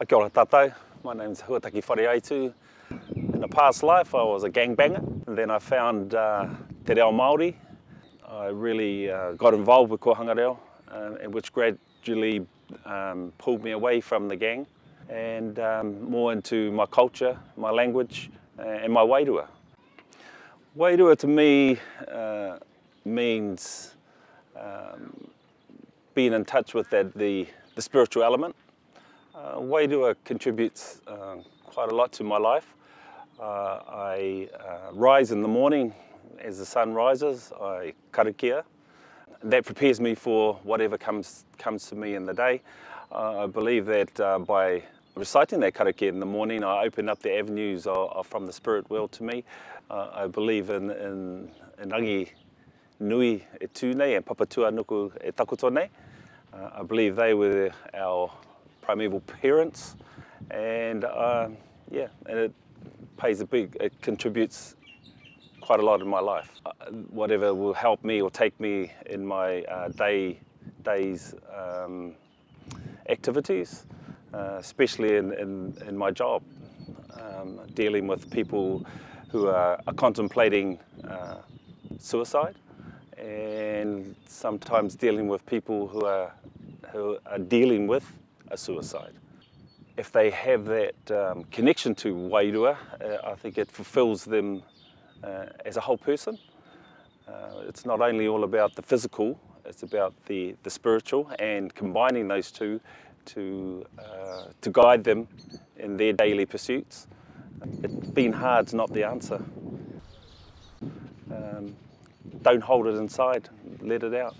A kia ora tātou, my name's Huataki Whare Aitu. In a past life I was a gangbanger, and then I found Te Reo Māori. I really got involved with Kohanga Reo, which gradually pulled me away from the gang and more into my culture, my language and my wairua. Wairua to me means being in touch with the spiritual element. Wairua contributes quite a lot to my life. I rise in the morning as the sun rises, I karakia. That prepares me for whatever comes to me in the day. I believe that by reciting that karakia in the morning, I open up the avenues from the spirit world to me. I believe in rangi nui e tūnei and papatua nuku e takotonei. I believe they were our primeval parents, and yeah, and it pays it contributes quite a lot in my life. Whatever will help me or take me in my day's activities, especially in my job, dealing with people who are contemplating suicide, and sometimes dealing with people who are dealing with a suicide. If they have that connection to wairua, I think it fulfills them as a whole person. It's not only all about the physical, it's about the spiritual, and combining those two to guide them in their daily pursuits. Being hard's not the answer. Don't hold it inside, let it out.